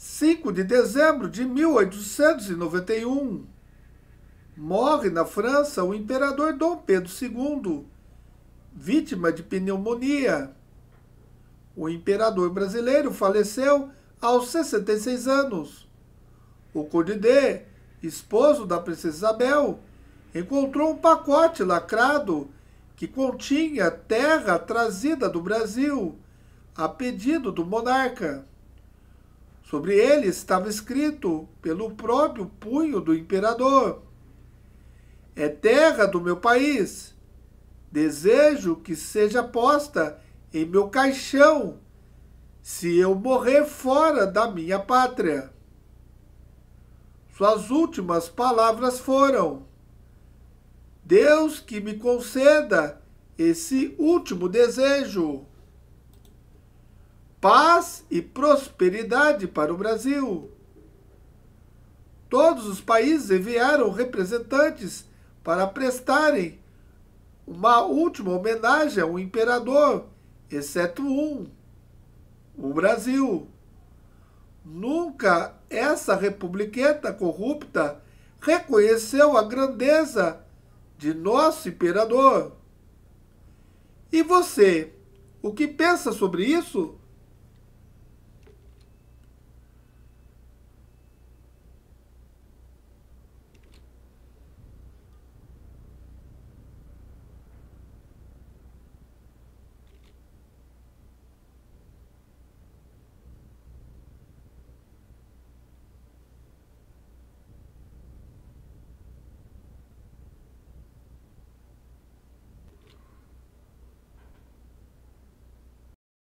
5 de dezembro de 1891, morre na França o imperador Dom Pedro II, vítima de pneumonia. O imperador brasileiro faleceu aos 66 anos. O Conde D, esposo da princesa Isabel, encontrou um pacote lacrado que continha terra trazida do Brasil, a pedido do monarca. Sobre ele estava escrito, pelo próprio punho do imperador: "É terra do meu país. Desejo que seja posta em meu caixão, se eu morrer fora da minha pátria." Suas últimas palavras foram: "Deus que me conceda esse último desejo. Paz e prosperidade para o Brasil." Todos os países enviaram representantes para prestarem uma última homenagem ao imperador, exceto um, o Brasil. Nunca essa republiqueta corrupta reconheceu a grandeza de nosso imperador. E você, o que pensa sobre isso?